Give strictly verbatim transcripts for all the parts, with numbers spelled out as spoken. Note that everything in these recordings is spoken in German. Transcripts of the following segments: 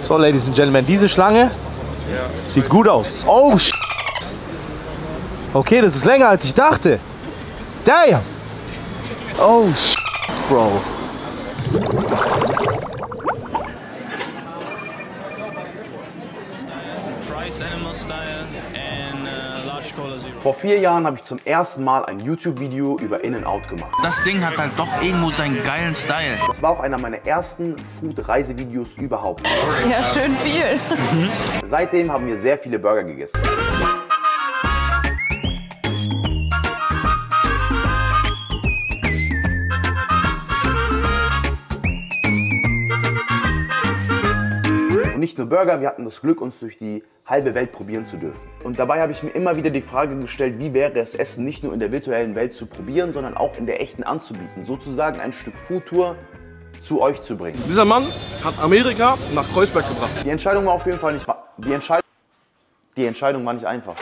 So, Ladies and Gentlemen, diese Schlange sieht gut aus. Oh, shit. Okay, das ist länger, als ich dachte. Damn. Oh, shit, Bro. Vor vier Jahren habe ich zum ersten Mal ein YouTube-Video über In-N-Out gemacht. Das Ding hat halt doch irgendwo seinen geilen Style. Das war auch einer meiner ersten Food-Reise-Videos überhaupt. Ja, schön viel. Mhm. Seitdem haben wir sehr viele Burger gegessen. Nicht nur Burger, wir hatten das Glück, uns durch die halbe Welt probieren zu dürfen. Und dabei habe ich mir immer wieder die Frage gestellt, wie wäre es, Essen nicht nur in der virtuellen Welt zu probieren, sondern auch in der echten anzubieten. Sozusagen ein Stück Foodtour zu euch zu bringen. Dieser Mann hat Amerika nach Kreuzberg gebracht. Die Entscheidung war auf jeden Fall nicht, die Entscheid die Entscheidung war nicht einfach.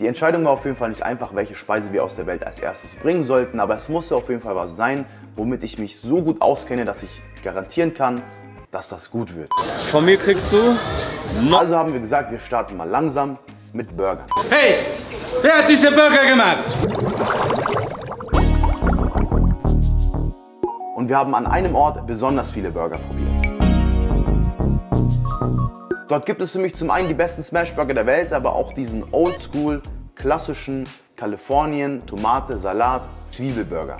Die Entscheidung war auf jeden Fall nicht einfach, welche Speise wir aus der Welt als erstes bringen sollten, aber es musste auf jeden Fall was sein, womit ich mich so gut auskenne, dass ich garantieren kann, dass das gut wird. Von mir kriegst du... No. Also haben wir gesagt, wir starten mal langsam mit Burgern. Hey, wer hat diese Burger gemacht? Und wir haben an einem Ort besonders viele Burger probiert. Dort gibt es für mich zum einen die besten Smashburger der Welt, aber auch diesen oldschool, klassischen Kalifornien, Tomate, Salat, Zwiebelburger,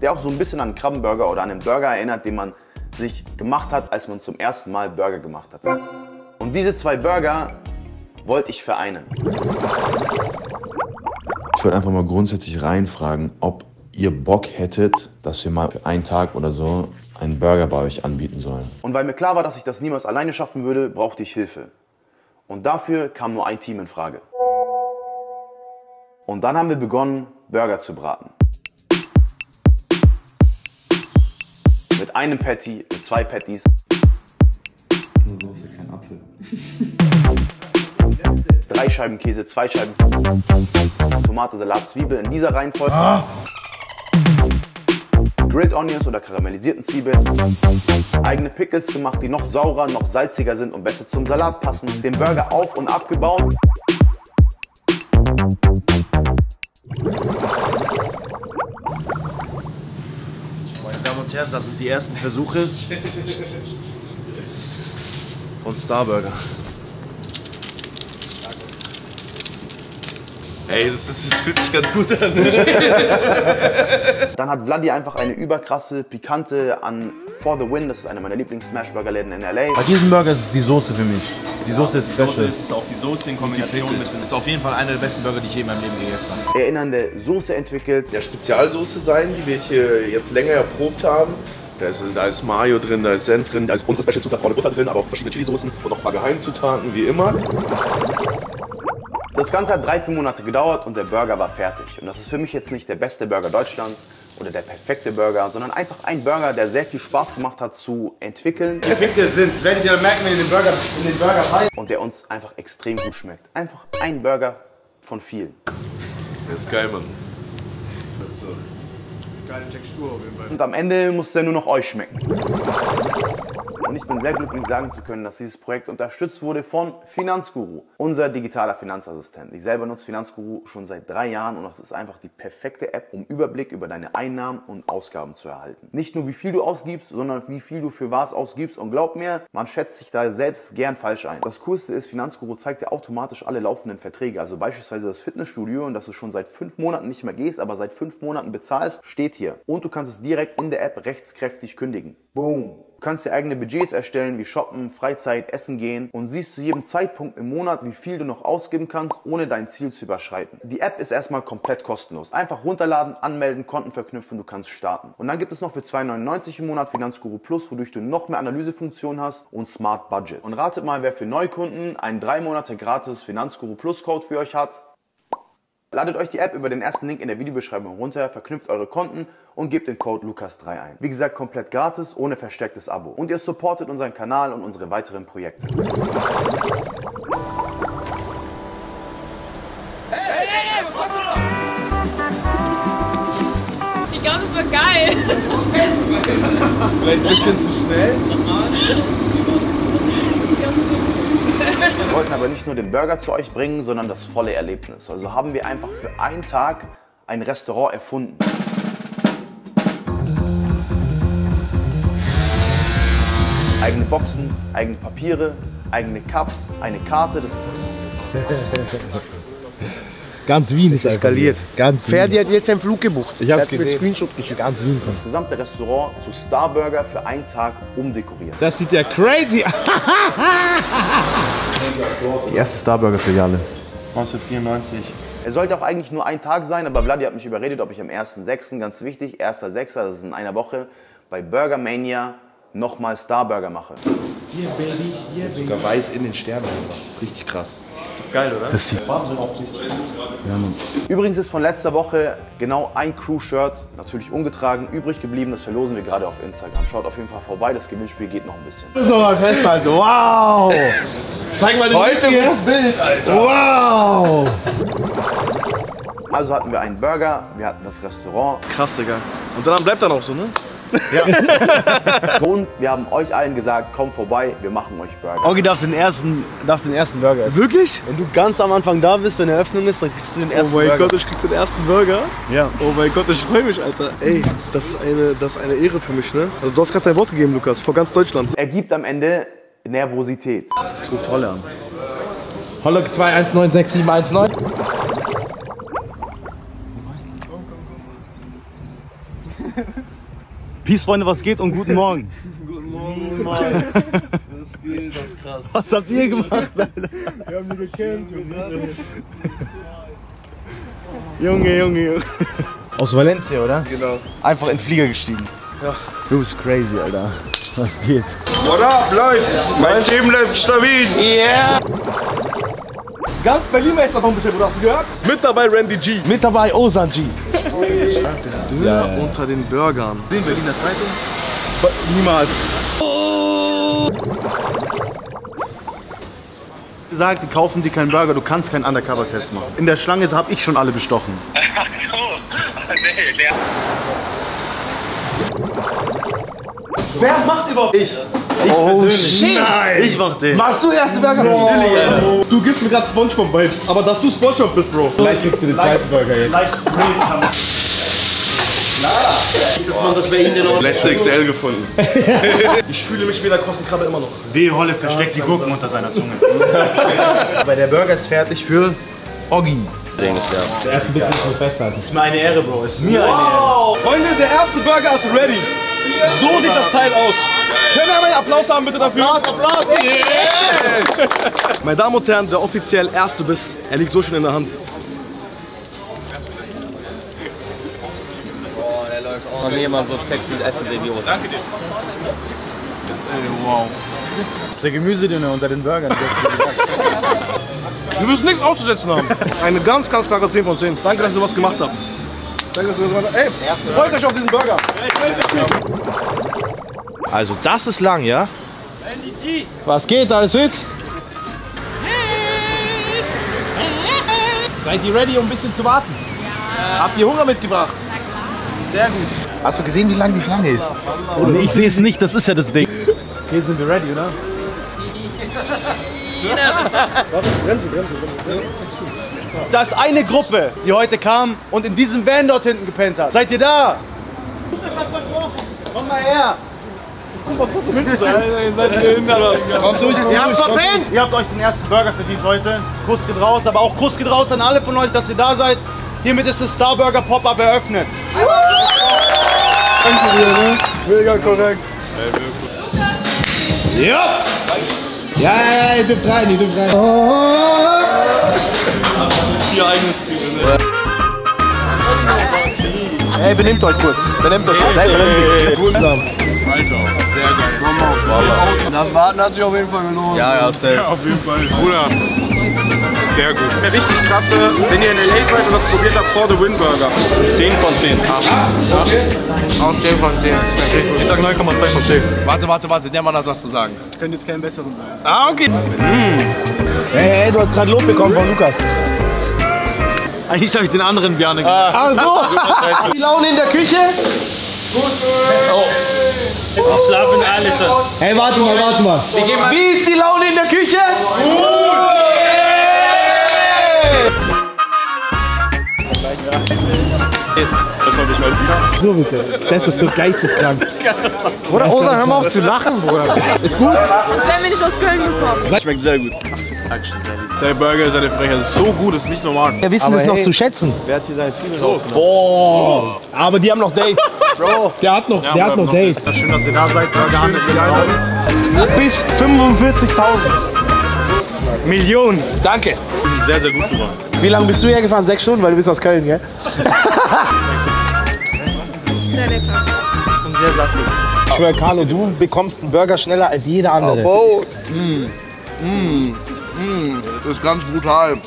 der auch so ein bisschen an einen Krabbenburger oder an einen Burger erinnert, den man sich gemacht hat, als man zum ersten Mal Burger gemacht hat. Und diese zwei Burger wollte ich vereinen. Ich wollte einfach mal grundsätzlich reinfragen, ob ihr Bock hättet, dass wir mal für einen Tag oder so einen Burger bei euch anbieten sollen. Und weil mir klar war, dass ich das niemals alleine schaffen würde, brauchte ich Hilfe. Und dafür kam nur ein Team in Frage. Und dann haben wir begonnen, Burger zu braten. Mit einem Patty, mit zwei Patties. Nur Soße, kein Apfel. Drei Scheiben Käse, zwei Scheiben Tomate, Salat, Zwiebel in dieser Reihenfolge. Ah. Grilled Onions oder karamellisierten Zwiebeln. Eigene Pickles gemacht, die noch saurer, noch salziger sind und besser zum Salat passen. Den Burger auf- und abgebaut. Das sind die ersten Versuche von Starburger. Ey, das, das, das fühlt sich ganz gut an. Dann hat Vladi einfach eine überkrasse Pikante an For The Wind. Das ist einer meiner Lieblings-Smashburger-Läden in L A. Bei diesem Burger ist es die Soße für mich. Die ja, Soße ist special. Die Soße ist auch die Soße in Kombination mit dem. Das ist auf jeden Fall einer der besten Burger, die ich je in meinem Leben gegessen habe. Erinnernde Soße entwickelt. Ja, Spezialsoße sein, die wir hier jetzt länger erprobt haben. Da ist, da ist Mayo drin, da ist Senf drin, da ist unsere Special Zutat braune Butter drin, aber auch verschiedene Chili-Soßen und auch ein paar Geheimzutaten, wie immer. Das Ganze hat drei, vier Monate gedauert und der Burger war fertig. Und das ist für mich jetzt nicht der beste Burger Deutschlands oder der perfekte Burger, sondern einfach ein Burger, der sehr viel Spaß gemacht hat zu entwickeln. Die Pickel sind, werdet ihr merken, in den Burger, in den Burger rein. Und der uns einfach extrem gut schmeckt. Einfach ein Burger von vielen. Der ist geil, Mann. Geile Textur auf jeden Fall. Und am Ende muss der nur noch euch schmecken. Und ich bin sehr glücklich, sagen zu können, dass dieses Projekt unterstützt wurde von Finanzguru, unser digitaler Finanzassistent. Ich selber nutze Finanzguru schon seit drei Jahren und das ist einfach die perfekte App, um Überblick über deine Einnahmen und Ausgaben zu erhalten. Nicht nur wie viel du ausgibst, sondern wie viel du für was ausgibst. Und glaub mir, man schätzt sich da selbst gern falsch ein. Das Coolste ist, Finanzguru zeigt dir automatisch alle laufenden Verträge. Also beispielsweise das Fitnessstudio, in das du schon seit fünf Monaten nicht mehr gehst, aber seit fünf Monaten bezahlst, steht hier. Und du kannst es direkt in der App rechtskräftig kündigen. Boom! Du kannst dir eigene Budgets erstellen, wie shoppen, Freizeit, essen gehen und siehst zu jedem Zeitpunkt im Monat, wie viel du noch ausgeben kannst, ohne dein Ziel zu überschreiten. Die App ist erstmal komplett kostenlos. Einfach runterladen, anmelden, Konten verknüpfen, du kannst starten. Und dann gibt es noch für zwei neunundneunzig im Monat Finanzguru Plus, wodurch du noch mehr Analysefunktionen hast und Smart Budgets. Und ratet mal, wer für Neukunden einen drei Monate gratis Finanzguru Plus Code für euch hat. Ladet euch die App über den ersten Link in der Videobeschreibung runter, verknüpft eure Konten und gebt den Code Lukas drei ein. Wie gesagt, komplett gratis, ohne verstecktes Abo. Und ihr supportet unseren Kanal und unsere weiteren Projekte. Ich glaube, das war geil. Vielleicht ein bisschen zu schnell. Wir wollten aber nicht nur den Burger zu euch bringen, sondern das volle Erlebnis. Also haben wir einfach für einen Tag ein Restaurant erfunden. Eigene Boxen, eigene Papiere, eigene Cups, eine Karte. Das Ganz Wien ist eskaliert. Ganz Ferdi Wien. Hat jetzt einen Flug gebucht. Ich hab's gesehen. Mit Screenshot geschickt. Ganz Wien. Das gesamte Restaurant zu Starburger für einen Tag umdekoriert. Das sieht ja crazy aus. Die erste Starburger-Filiale. neunzehnhundertvierundneunzig. Es sollte auch eigentlich nur ein Tag sein, aber Vladi hat mich überredet, ob ich am ersten sechsten, ganz wichtig, erster sechster, das ist in einer Woche, bei Burgermania nochmal Starburger mache. Hier, yeah, Baby, hier, yeah, Baby. Sogar weiß in den Sternen. Das ist richtig krass. Das ist doch geil, oder? Das sieht Farben sind auch richtig. Ja, übrigens ist von letzter Woche genau ein Crew-Shirt, natürlich ungetragen, übrig geblieben. Das verlosen wir gerade auf Instagram. Schaut auf jeden Fall vorbei, das Gewinnspiel geht noch ein bisschen. Das ist doch mal festhalten. Wow! Zeig mal den Heute das Bild, Alter. Wow! Also hatten wir einen Burger, wir hatten das Restaurant. Krass, Digga. Und dann bleibt er noch so, ne? Ja. Und wir haben euch allen gesagt, kommt vorbei, wir machen euch Burger. Ogi darf den ersten, darf den ersten Burger essen. Wirklich? Wenn du ganz am Anfang da bist, wenn Eröffnung ist, dann kriegst du den ersten Burger. Oh mein Burger. Gott, ich krieg den ersten Burger? Ja. Oh mein Gott, ich freue mich, Alter. Ey, das ist eine, das ist eine Ehre für mich, ne? Also du hast gerade dein Wort gegeben, Lukas, vor ganz Deutschland. Er gibt am Ende Nervosität. Jetzt ruft Holle an. Holle zwei eins neun sechs sieben eins neun. Peace, Freunde, was geht und guten Morgen. Guten Morgen, Mann. Was geht? Ist das krass. Was habt ihr gemacht, Alter? Wir haben die gekämpft. Junge, Junge, Junge. Aus Valencia, oder? Genau. Einfach in den Flieger gestiegen. Ja. Du bist crazy, Alter. Was geht? What up, Leute? Mein Team läuft stabil. Yeah. Ganz Berlin-Meister vom Bescheid, hast du gehört? Mit dabei Randy G. Mit dabei Osan G. Der Döner ja, ja. unter den Burgern. Den Berliner Zeitung? But niemals. Oh. Gesagt, die kaufen dir keinen Burger, du kannst keinen Undercover-Test machen. In der Schlange habe ich schon alle bestochen. Ach so. Nee, der. Wer macht überhaupt? Ich. Ich oh persönlich. Shit. Nein. Ich mach den. Machst du erst Burger? Oh. Oh. Du gibst mir gerade Spongebob-Vibes, aber dass du Spongebob bist, Bro. Vielleicht kriegst du den zweiten Burger jetzt. Letzte X L gefunden. Ich fühle mich wie der Kostenkrabbe immer noch. Die Holle versteckt die Gurken unter seiner Zunge. Weil der Burger ist fertig für Oggi. Der erste Biss muss man festhalten. Ist mir eine Ehre, Bro. Ist mir wow. eine Ehre. Freunde, der erste Burger ist ready. So sieht das Teil aus. Können wir einen Applaus haben bitte dafür? Applaus, Applaus! Yeah. Meine Damen und Herren, der offiziell erste Biss. Er liegt so schön in der Hand. Oh, der läuft auch. Kann jemand so sexy essen, der Idiot. Danke dir. Wow. Das ist der Gemüsedünner unter den Burgern. Du wirst nichts auszusetzen haben. Eine ganz, ganz klare zehn von zehn. Danke, dass ihr was gemacht habt. Danke, dass ihr was gemacht habt. Ey, freut euch auf diesen Burger. Also das ist lang, ja? Was geht, alles fit? Seid ihr ready, um ein bisschen zu warten? Ja. Habt ihr Hunger mitgebracht? Sehr gut. Hast du gesehen, wie lang die Schlange ist? Oh, ich sehe es nicht, das ist ja das Ding. Hier sind wir ready, oder? Warte, Bremse, Bremse, Bremse. Da ist eine Gruppe, die heute kam und in diesem Van dort hinten gepennt hat. Seid ihr da? Komm mal her! Ihr habt verpennt! Ihr habt euch den ersten Burger verdient heute. Kuss geht raus, aber auch Kuss geht raus an alle von euch, dass ihr da seid. Hiermit ist das Starburger Pop-Up eröffnet. Danke dir, ne? Mega korrekt. Ja! Ja, ja, ihr dürft rein, ihr dürft rein. Vier eigenes Ziele, ne? Ey, benehmt euch kurz. Benehmt euch kurz. Alter, sehr geil. Wow. Das Warten hat sich auf jeden Fall gelohnt. Ja, ja, safe. Ja, auf jeden Fall. Bruder, sehr gut. Der richtig krasse, wenn ihr in L A seid und was probiert habt, For The Wind Burger. zehn von zehn. acht. Okay. Auf zehn von zehn. Ich sag neun Komma zwei von zehn. Warte, warte, warte, der Mann hat was zu sagen. Ich könnte jetzt keinen besseren sagen. Ah, okay. Mm. Hey, hey, du hast gerade Lob bekommen von Lukas. Eigentlich habe ich den anderen Bjarne gesagt. Ah, so. Die Laune in der Küche? Gut, oh. Schlafen alle schon. Hey, warte mal, warte mal. Wie ist die Laune in der Küche? Gut! ich weiß nicht. So bitte, das ist so geisteskrank. Bruder, Osan, hör mal auf zu lachen, Bruder. Ist gut? Sonst wären wir nicht aus Köln gekommen. Schmeckt sehr gut. Der Burger ist eine Frechheit, ist so gut, das ist nicht normal. Wir wissen es noch zu schätzen. Wer hat hier seine Zwiebeln rausgenommen? Boah, aber die haben noch Dates. Bro, der hat noch, ja, der hat noch, noch Dates. Schön, dass ihr da seid. Schön, bis fünfundvierzigtausend. Millionen. Danke. Sehr, sehr gut gemacht. Wie lange bist du hier gefahren? Sechs Stunden, weil du bist aus Köln, gell? Sehr lecker. Und sehr saftig. Ich schwör, Carlo, du bekommst einen Burger schneller als jeder andere. Oh, mmh. Mmh. Mmh. Das ist ganz brutal.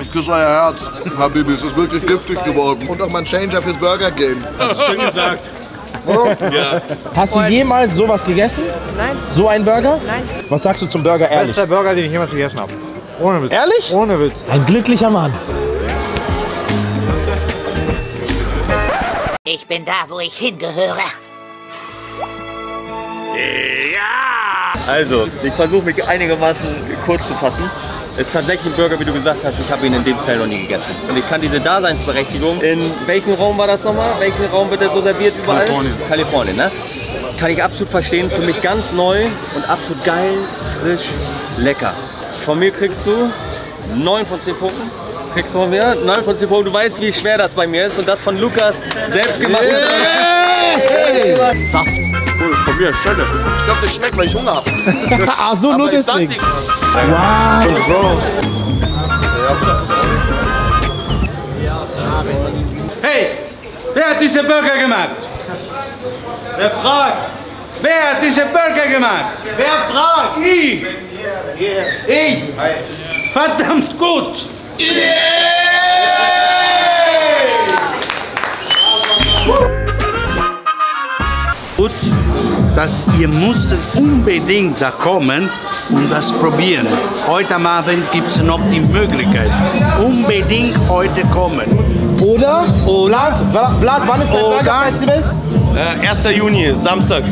Ich küsse euer Herz, Habibi, es ist wirklich giftig geworden. Und auch mein Changer fürs Burger Game. Das ist schön gesagt. Oh. Ja. Hast du jemals sowas gegessen? Nein. So ein Burger? Nein. Was sagst du zum Burger ehrlich? Das ist der Burger, den ich jemals gegessen habe. Ohne Witz. Ehrlich? Ohne Witz. Ein glücklicher Mann. Ich bin da, wo ich hingehöre. Ja! Also, ich versuche mich einigermaßen kurz zu fassen. Ist tatsächlich ein Burger, wie du gesagt hast, ich habe ihn in dem Style noch nie gegessen. Und ich kann diese Daseinsberechtigung, in welchem Raum war das nochmal? Welchen Raum wird der so serviert überall? Kalifornien. Kalifornien, ne? Kann ich absolut verstehen, für mich ganz neu und absolut geil, frisch, lecker. Von mir kriegst du neun von zehn Punkten. Kriegst du von mir neun von zehn Punkten. Du weißt, wie schwer das bei mir ist. Und das von Lukas selbst gemacht. Yeah. Yeah. Saft. Cool, von mir, schön. Ich glaube, das schmeckt, weil ich Hunger habe. Ach so, nur das Ding. Wow! Hey! Wer hat diese Burger gemacht? Wer fragt? Wer hat diese Burger gemacht? Wer fragt? Ich! Ich! Verdammt gut! Gut, dass ihr müsst unbedingt da kommen und das probieren. Heute Abend gibt es noch die Möglichkeit. Unbedingt heute kommen. Oder? Oder Vlad, Vlad, wann ist das Burger Festival? erster Juni, Samstag.